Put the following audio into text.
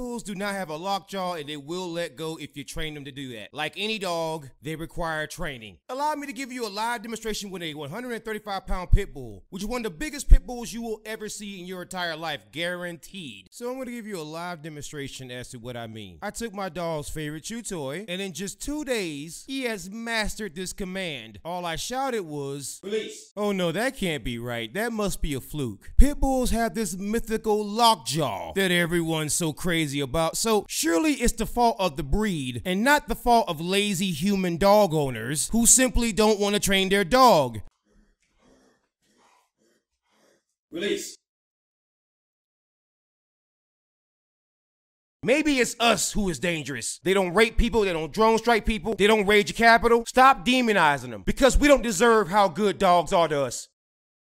bulls do not have a lockjaw and they will let go if you train them to do that. Like any dog, they require training. Allow me to give you a live demonstration with a 135-pound pit bull, which is one of the biggest pit bulls you will ever see in your entire life, guaranteed. So I'm going to give you a live demonstration as to what I mean. I took my dog's favorite chew toy, and in just 2 days, he has mastered this command. All I shouted was, "Release!" Oh no, that can't be right. That must be a fluke. Pit bulls have this mythical lockjaw that everyone's so crazy about, so surely it's the fault of the breed and not the fault of lazy human dog owners who simply don't want to train their dog. Release. Maybe it's us who is dangerous. They don't rape people, they don't drone strike people, they don't raid your capital. Stop demonizing them, because we don't deserve how good dogs are to us.